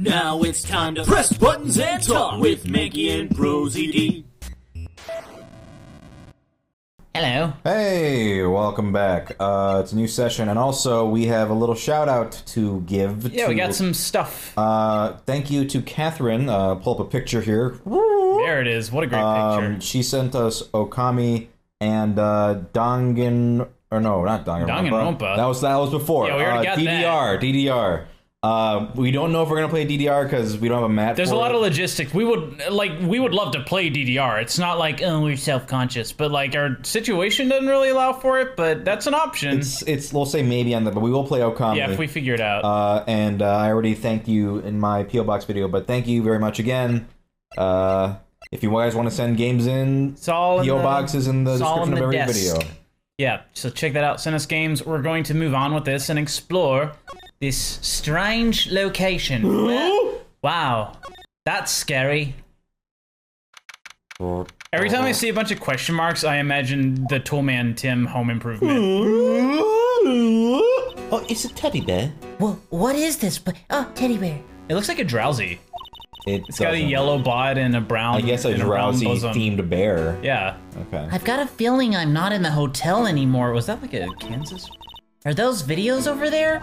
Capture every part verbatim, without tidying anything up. Now it's time to press buttons and talk with Manky and ProZD. Hello. Hey, welcome back. Uh, it's a new session, and also we have a little shout out to give. Yeah, to, we got some stuff. Uh, thank you to Catherine. Uh, pull up a picture here. There it is. What a great um, picture. She sent us Okami and uh, Dangan, or no, not Dangan. Danganronpa. That was that was before. Yeah, we already uh, got D D R, that. D D R. Uh, we don't know if we're gonna play D D R because we don't have a map. There's for a lot it. of logistics. We would like, we would love to play D D R. It's not like, oh, we're self-conscious, but like our situation doesn't really allow for it. But that's an option. It's, it's we'll say maybe on that, but we will play Okami. Yeah, if we figure it out. Uh, and uh, I already thanked you in my P O box video, but thank you very much again. Uh, if you guys want to send games in, it's all P O box is in the description of every video. Yeah, so check that out. Send us games. We're going to move on with this and explore this strange location. Wow, that's scary. Every time I see a bunch of question marks, I imagine the Toolman Tim Home Improvement. Oh, it's a teddy bear. Well, what is this? Oh, teddy bear. It looks like a Drowsy. It it's got a yellow bod and a brown. I guess a Drowsy themed bear. Yeah. Okay. I've got a feeling I'm not in the hotel anymore. Was that like a Kansas? Are those videos over there?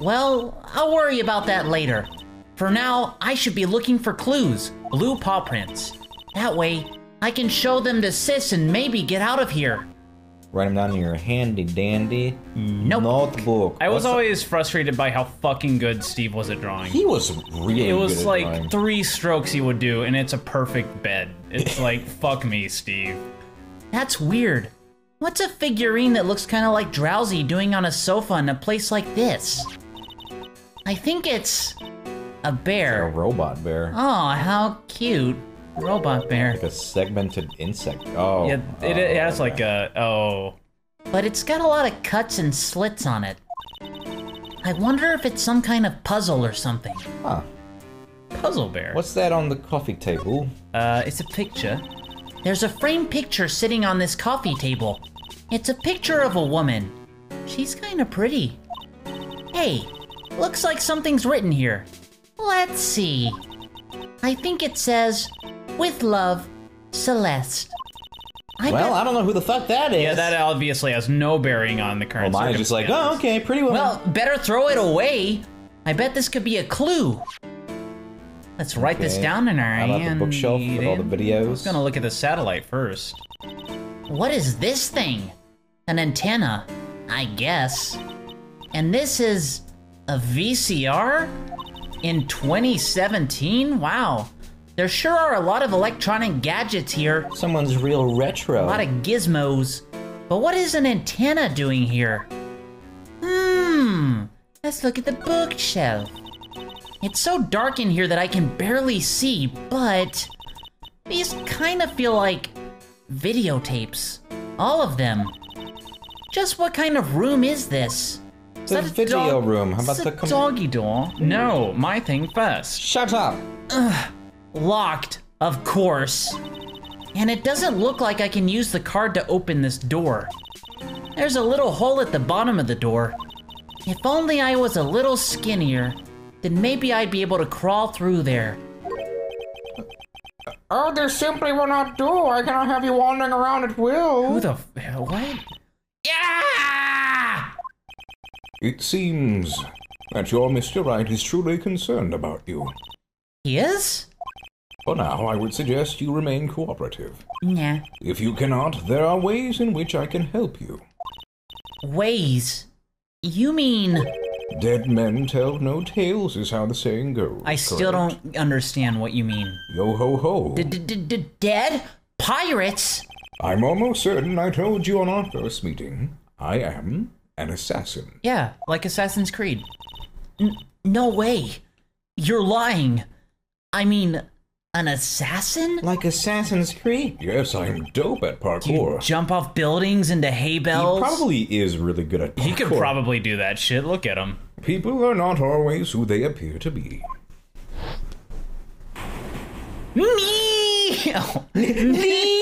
Well, I'll worry about that later. For now, I should be looking for clues, blue paw prints. That way, I can show them to Sis and maybe get out of here. Write them down in your handy dandy nope. notebook. I was What's always that? frustrated by how fucking good Steve was at drawing. He was really good. It was good like at three strokes he would do, and it's a perfect bed. It's like, fuck me, Steve. That's weird. What's a figurine that looks kind of like Drowsy doing on a sofa in a place like this? I think it's a bear. It's a robot bear. Oh, how cute. Robot bear. Like a segmented insect. Oh. Yeah, it, it has like a, oh. But it's got a lot of cuts and slits on it. I wonder if it's some kind of puzzle or something. Huh. Puzzle bear. What's that on the coffee table? Uh, it's a picture. There's a framed picture sitting on this coffee table. It's a picture of a woman. She's kinda pretty. Hey, looks like something's written here. Let's see. I think it says, with love, Celeste. I well, bet... I don't know who the fuck that is. Yeah, that obviously has no bearing on the current. Well, mine is just like, oh, okay, pretty woman. Well, better throw it away. I bet this could be a clue. Let's write okay. this down in our hand. How about the bookshelf with all the videos? I was gonna look at the satellite first. What is this thing? An antenna, I guess. And this is a V C R? In twenty seventeen? Wow. There sure are a lot of electronic gadgets here. Someone's real retro. A lot of gizmos. But what is an antenna doing here? Hmm. Let's look at the bookshelf. It's so dark in here that I can barely see, but these kind of feel like videotapes. All of them. Just what kind of room is this? Is the that a video room. How about the com doggy door? No, my thing first. Shut up. Ugh. Locked, of course. And it doesn't look like I can use the card to open this door. There's a little hole at the bottom of the door. If only I was a little skinnier, then maybe I'd be able to crawl through there. Oh, this simply will not do. I cannot have you wandering around at will. Who the f what? Yeah! It seems that your Mister Wright is truly concerned about you. He is? For now, I would suggest you remain cooperative. Nah. If you cannot, there are ways in which I can help you. Ways? You mean... Dead men tell no tales is how the saying goes. I still correct? don't understand what you mean. Yo ho ho. D-d-d-d-dead? Pirates? I'm almost certain I told you on our first meeting. I am... an assassin. Yeah, like Assassin's Creed. N no way. You're lying. I mean, an assassin? Like Assassin's Creed? Yes, I'm dope at parkour. Do you jump off buildings into hay bales? He probably is really good at parkour. He could probably do that shit. Look at him. People are not always who they appear to be. Me! Me!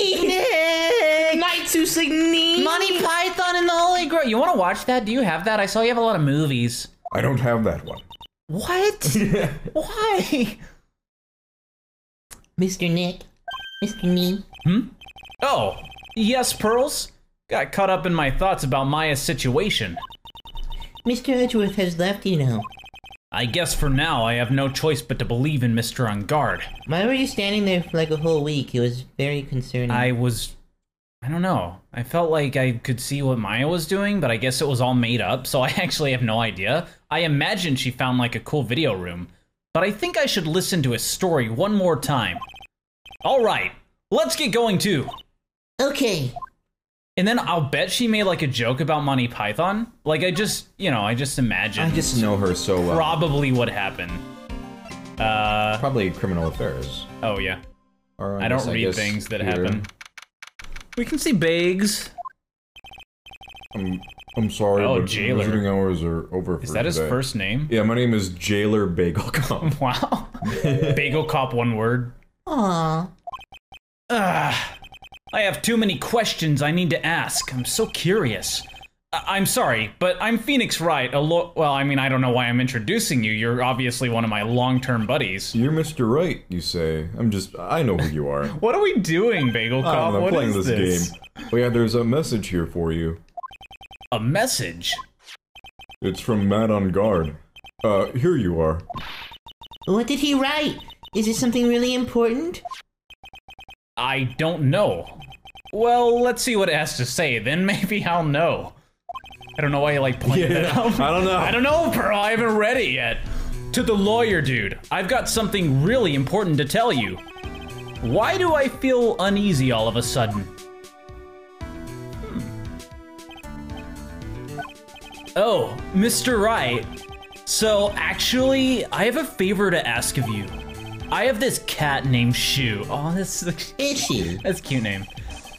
Monty Python and the Holy Grail. You want to watch that? Do you have that? I saw you have a lot of movies. I don't have that one. What? Why? Mister Nick? Mister Nick? Hmm? Oh, yes, Pearls? Got caught up in my thoughts about Maya's situation. Mister Edgeworth has left, you know. I guess for now I have no choice but to believe in Mister Engarde. Why were you standing there for like a whole week? It was very concerning. I was... I don't know. I felt like I could see what Maya was doing, but I guess it was all made up, so I actually have no idea. I imagine she found like a cool video room, but I think I should listen to his story one more time. All right, let's get going too. Okay. And then I'll bet she made like a joke about Monty Python. Like I just, you know, I just imagine. I just know her so well. Probably what happened. Uh, probably criminal affairs. Oh yeah. Or I don't read things that happen. We can see Bags. I'm, I'm sorry, oh, but jailer. Shooting hours are over for Is that today. His first name? Yeah, my name is Jailer Bagel Cop. Wow. Bagel Cop, one word. Aww. Ugh. I have too many questions I need to ask. I'm so curious. I I'm sorry, but I'm Phoenix Wright. A lo well, I mean, I don't know why I'm introducing you. You're obviously one of my long-term buddies. You're Mister Wright, you say. I'm just, I know who you are. What are we doing, Bagel Cop? I'm what playing is this, this game. Oh yeah, there's a message here for you. A message? It's from Matt Engarde. Uh, here you are. What did he write? Is it something really important? I don't know. Well, let's see what it has to say, then maybe I'll know. I don't know why you like pointing yeah, that out. I don't know. I don't know, Pearl. I haven't read it yet. To the lawyer dude, I've got something really important to tell you. Why do I feel uneasy all of a sudden? Hmm. Oh, Mister Wright. So actually, I have a favor to ask of you. I have this cat named Shoo. Oh, this is a, that's a cute name.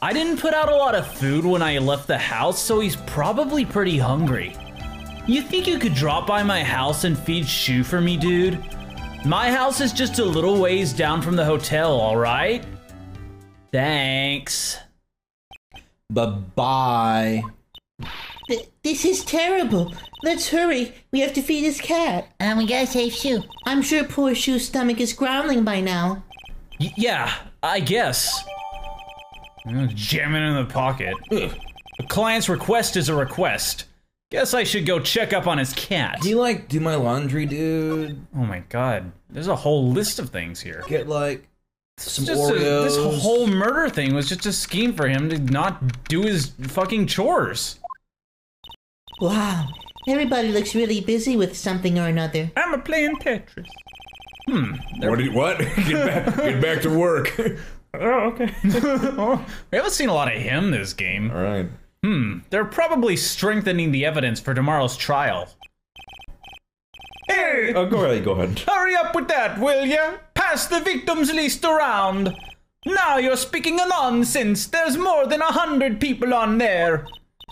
I didn't put out a lot of food when I left the house, so he's probably pretty hungry. You think you could drop by my house and feed Shoo for me, dude? My house is just a little ways down from the hotel, all right? Thanks. Bye-bye. Th this is terrible. Let's hurry. We have to feed his cat. And we gotta save Shoo. I'm sure poor Shoo's stomach is growling by now. Y yeah, I guess. Jamming in the pocket. Ugh. A client's request is a request. Guess I should go check up on his cat. Do you like do my laundry, dude? Oh my god. There's a whole list of things here. Get like some Oreos. A, this whole murder thing was just a scheme for him to not do his fucking chores. Wow, everybody looks really busy with something or another. I'm a playing Tetris. Hmm. What? Did, what? Get back, get back to work. Oh, okay. We haven't seen a lot of him this game. All right. Hmm. They're probably strengthening the evidence for tomorrow's trial. Hey! Oh, go ahead. Go ahead. Hurry up with that, will ya? Pass the victim's list around. Now you're speaking a nonsense. There's more than a hundred people on there.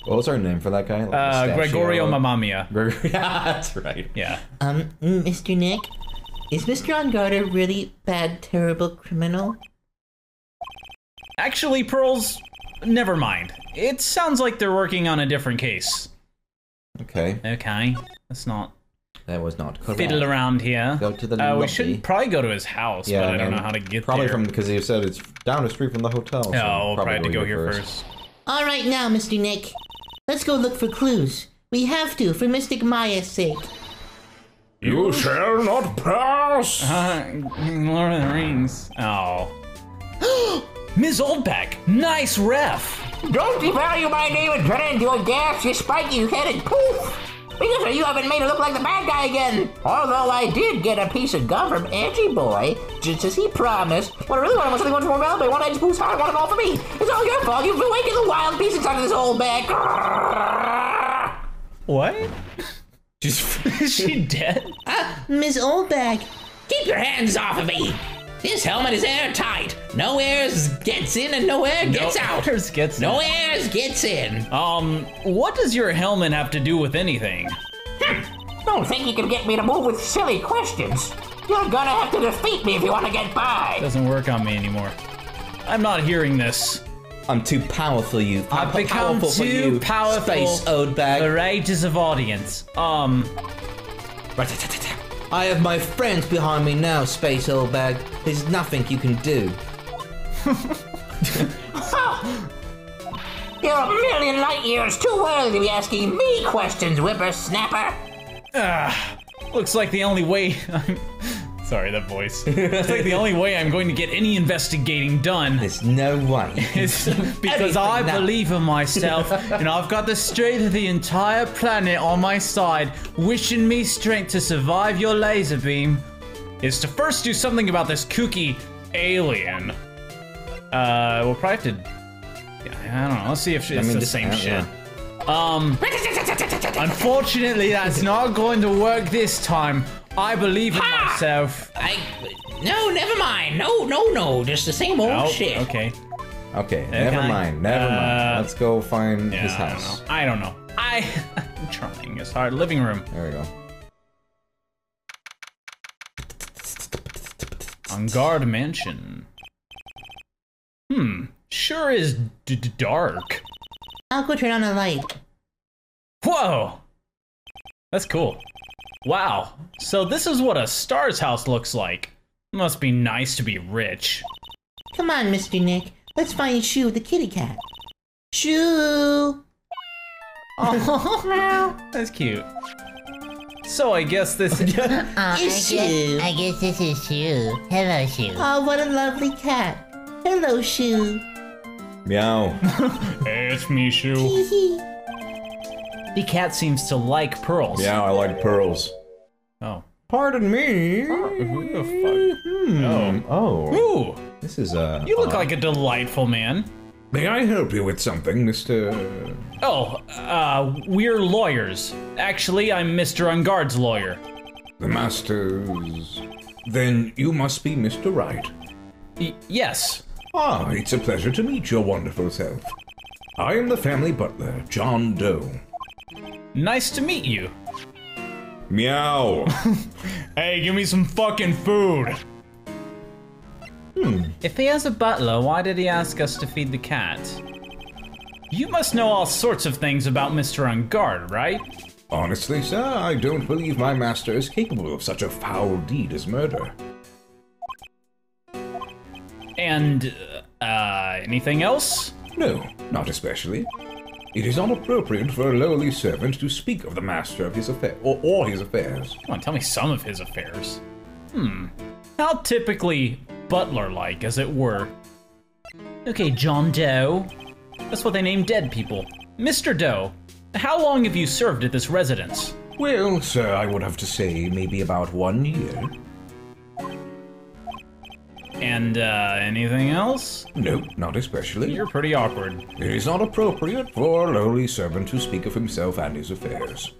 What was our name for that guy? Like uh, Gregorio Mamamia. Gregorio, that's right. Yeah. Um, Mister Nick, is Mister Engarde a really bad, terrible criminal? Actually, Pearls, never mind. It sounds like they're working on a different case. Okay. Okay. That's not... That was not correct. Fiddle around here. Go to the uh, we should probably go to his house, yeah, but I don't know how to get probably there. Probably from, because he said it's down the street from the hotel. So oh, probably I had to go here first. first. All right now, Mister Nick. Let's go look for clues. We have to, for Mystic Maya's sake. You shall not pass! Uh, Lord of the Rings. Oh. Miz Oldbag, nice ref! Don't devalue my name and turn into a gaseous spiky headed poof! Because you haven't made it look like the bad guy again! Although I did get a piece of gum from Angie Boy, just as he promised. What I really wanted was something one from Mel, but one I just boosted hard, one of all for me! It's all your fault, you've been waking the wild beast inside of this old bag! What? Is she dead? Ah, Miss Oldbag! Keep your hands off of me! This helmet is airtight! No air gets in and no air gets no out! Airs gets no in. airs gets in! Um, what does your helmet have to do with anything? Hm. Don't think you can get me to move with silly questions. You're gonna have to defeat me if you want to get by. Doesn't work on me anymore. I'm not hearing this. I'm too powerful, you. I've become powerful too for you, powerful. Space Oldbag. The rages of audience. Um... I have my friends behind me now, Space Oldbag. There's nothing you can do. You're a million light years too early to be asking me questions, whippersnapper. Ah, looks like the only way... I'm... Sorry, that voice. It's like the only way I'm going to get any investigating done. There's no way. It's because I now. believe in myself, and I've got the strength of the entire planet on my side, wishing me strength to survive your laser beam. Is to first do something about this kooky alien. Uh, we'll probably have to. I don't know. Let's see if she, it's the same shit. Know. Um. Unfortunately, that's not going to work this time. I believe in ha! myself. I no, never mind. No, no, no. Just the same old nope. shit. Okay. Okay. Never okay. mind. Never uh, mind. Let's go find yeah, his house. I don't know. I don't know. I I'm trying. It's hard. Living room. There we go. Engarde Mansion. Hmm. Sure is d d dark. I'll go turn on the light. Whoa. That's cool. Wow, so this is what a star's house looks like. Must be nice to be rich. Come on, Mister Nick. Let's find Shoo the kitty cat. Shoo! Oh, that's cute. So I guess this is uh, Shoo. I, I guess this is Shoo. Hello, Shoo. Oh, what a lovely cat. Hello, Shoo. Meow. Hey, it's me, Shoo. The cat seems to like pearls. Yeah, I like pearls. Oh. Pardon me. Oh, who the fuck? Hmm. Oh. oh. Ooh. This is a... You look uh, like a delightful man. May I help you with something, Mister... Oh, uh, we're lawyers. Actually, I'm Mister Engarde's lawyer. The Masters... Then you must be Mister Wright. Y yes. Ah, it's a pleasure to meet your wonderful self. I am the family butler, John Doe. Nice to meet you. Meow. Hey, give me some fucking food. Hmm. If he has a butler, why did he ask us to feed the cat? You must know all sorts of things about Mister Engarde, right? Honestly, sir, I don't believe my master is capable of such a foul deed as murder. And, uh, anything else? No, not especially. It is not appropriate for a lowly servant to speak of the master of his affair or, or his affairs. Come on, tell me some of his affairs. Hmm. How typically butler-like, as it were. Okay, John Doe. That's what they name dead people. Mister Doe, how long have you served at this residence? Well, sir, I would have to say maybe about one year. And, uh, anything else? Nope, not especially. You're pretty awkward. It is not appropriate for a lowly servant to speak of himself and his affairs.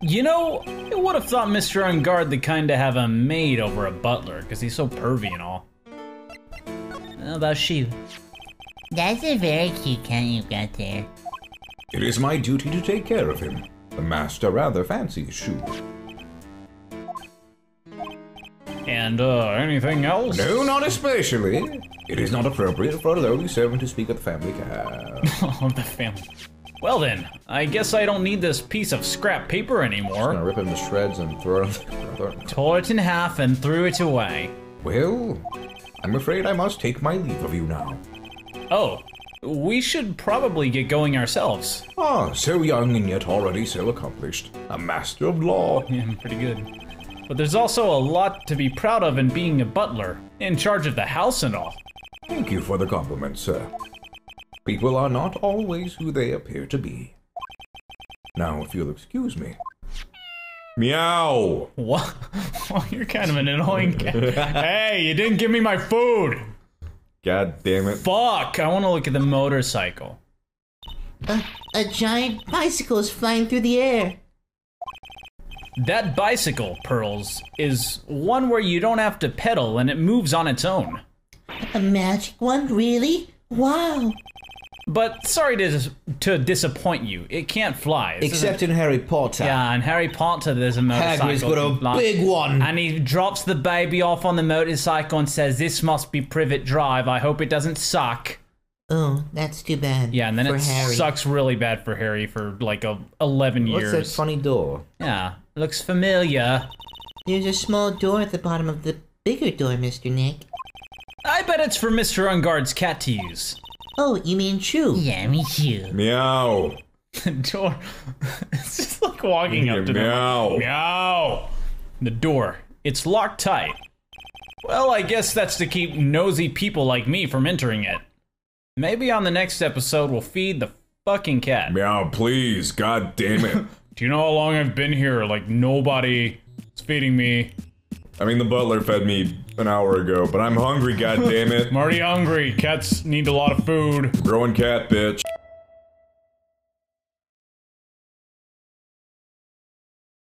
You know, I would have thought Mister Engarde the kind to have a maid over a butler, because he's so pervy and all. How about she? That's a very cute cat you've got there. It is my duty to take care of him. The master rather fancies Shoo. And, uh, anything else? No, not especially. It is not appropriate for a lowly servant to speak of the family cat. Oh, the family. Well then, I guess I don't need this piece of scrap paper anymore. I'm just gonna rip him to shreds and throw it. Tore it in half and threw it away. Well, I'm afraid I must take my leave of you now. Oh, we should probably get going ourselves. Ah, so young and yet already so accomplished. A master of law. Yeah, pretty good. But there's also a lot to be proud of in being a butler, in charge of the house and all. Thank you for the compliment, sir. People are not always who they appear to be. Now, if you'll excuse me. Meow! What? Well, you're kind of an annoying cat. Hey, you didn't give me my food! God damn it. Fuck! I want to look at the motorcycle. A, a giant bicycle is flying through the air. That bicycle, Pearls, is one where you don't have to pedal and it moves on its own. A magic one, really? Wow. But sorry to, dis to disappoint you, it can't fly. This Except in Harry Potter. Yeah, in Harry Potter there's a motorcycle. Hagrid's got a like, big one. And he drops the baby off on the motorcycle and says, this must be Privet Drive, I hope it doesn't suck. Oh, that's too bad. Yeah, and then it Harry. sucks really bad for Harry for like a eleven years. What's that funny door? Yeah, looks familiar. There's a small door at the bottom of the bigger door, Mister Nick. I bet it's for Mister Engarde's cat to use. Oh, you mean Shoo? Yeah, me too. Meow. The door. It's just like walking up to meow. The door. Meow. The door. It's locked tight. Well, I guess that's to keep nosy people like me from entering it. Maybe on the next episode we'll feed the fucking cat. Meow, please. God damn it. Do you know how long I've been here? Like, nobody is feeding me. I mean, the butler fed me an hour ago, but I'm hungry, goddammit. I'm already hungry. Cats need a lot of food. Growing cat, bitch.